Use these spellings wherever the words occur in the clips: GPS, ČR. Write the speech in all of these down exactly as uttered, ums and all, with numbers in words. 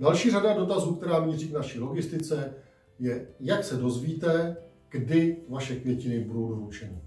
Další řada dotazů, která míří k naší logistice, je, jak se dozvíte, kdy vaše květiny budou doručeny.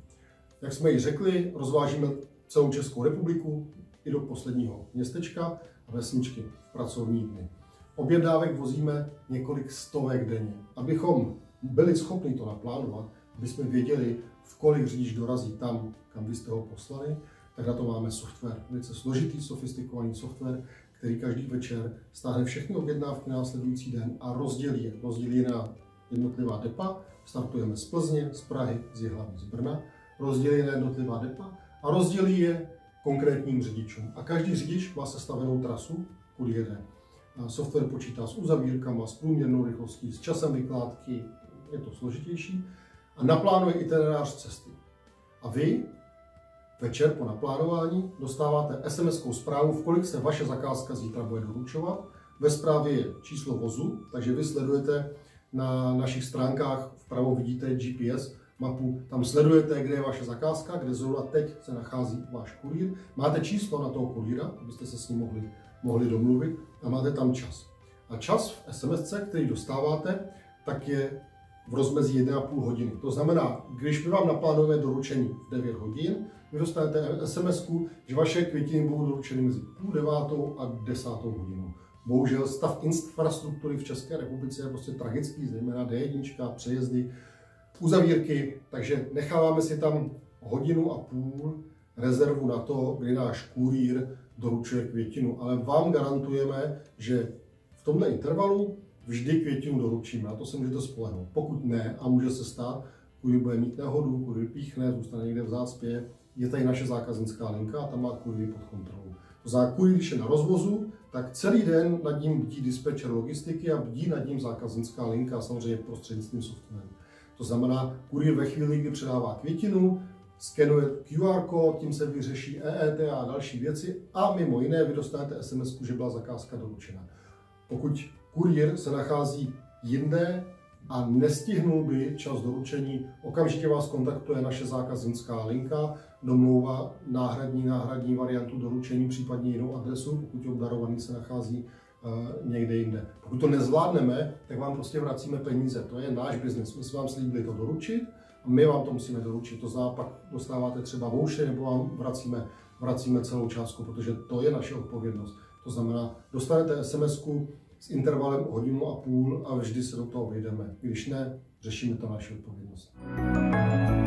Jak jsme ji řekli, rozvážíme celou Českou republiku i do posledního městečka a vesničky v pracovní dny. Objednávek vozíme několik stovek denně. Abychom byli schopni to naplánovat, abychom věděli, v kolik říč dorazí tam, kam vy jste ho poslali, tak na to máme software. Velice složitý, sofistikovaný software, který každý večer stáhne všechny objednávky na následující den a rozdělí je. Rozdělí je na jednotlivá depa, startujeme z Plzně, z Prahy, z Jihlavy, z Brna, rozdělí je na jednotlivá depa a rozdělí je konkrétním řidičům. A každý řidič má sestavenou trasu, kudy jede. Software počítá s uzavírkama, s průměrnou rychlostí, s časem vykládky, je to složitější, a naplánuje itinerář cesty. A vy večer po naplánování dostáváte es em eskou zprávu, v kolik se vaše zakázka zítra bude doručovat. Ve zprávě je číslo vozu, takže vy sledujete na našich stránkách, vpravo vidíte gé pé es mapu, tam sledujete, kde je vaše zakázka, kde zrovna teď se nachází váš kurýr. Máte číslo na toho kurýra, abyste se s ním mohli, mohli domluvit, a máte tam čas. A čas v es em esce, který dostáváte, tak je v rozmezí jedné a půl hodiny. To znamená, když my vám naplánujeme doručení v devět hodin, vy dostanete es em esku, že vaše květiny budou doručeny mezi půl devátou a desátou hodinou. Bohužel stav infrastruktury v České republice je prostě tragický, zejména dé jedna, přejezdy, uzavírky, takže necháváme si tam hodinu a půl rezervu na to, kdy náš kurýr doručuje květinu, ale vám garantujeme, že v tomhle intervalu vždy květinu doručíme, na to se můžete spolehnout. Pokud ne, a může se stát, kurýr bude mít nehodu, kurýr píchne, zůstane někde v zácpě, je tady naše zákaznická linka a tam má kurýr pod kontrolou. To znamená, kurýr, když je na rozvozu, tak celý den nad ním bdí dispečer logistiky a bdí nad ním zákaznická linka a samozřejmě prostřednictvím softwaru. To znamená, kurýr ve chvíli, kdy předává květinu, skenuje kjú ár kód, tím se vyřeší é é té a další věci a mimo jiné vy dostanete es em esku, že byla zakázka doručena. Pokud kurýr se nachází jinde a nestihnul by čas doručení, okamžitě vás kontaktuje naše zákaznická linka, domlouvá náhradní, náhradní variantu doručení, případně jinou adresu, pokud obdarovaný se nachází uh, někde jinde. Pokud to nezvládneme, tak vám prostě vracíme peníze, to je náš biznis. My jsme vám slíbili to doručit a my vám to musíme doručit. To znamená, pak dostáváte třeba voucher nebo vám vracíme, vracíme celou částku, protože to je naše odpovědnost. To znamená, dostanete es em esku s intervalem hodinu a půl a vždy se do toho vejdeme. Když ne, řešíme to naši odpovědnost.